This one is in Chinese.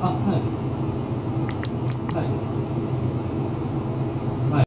看看。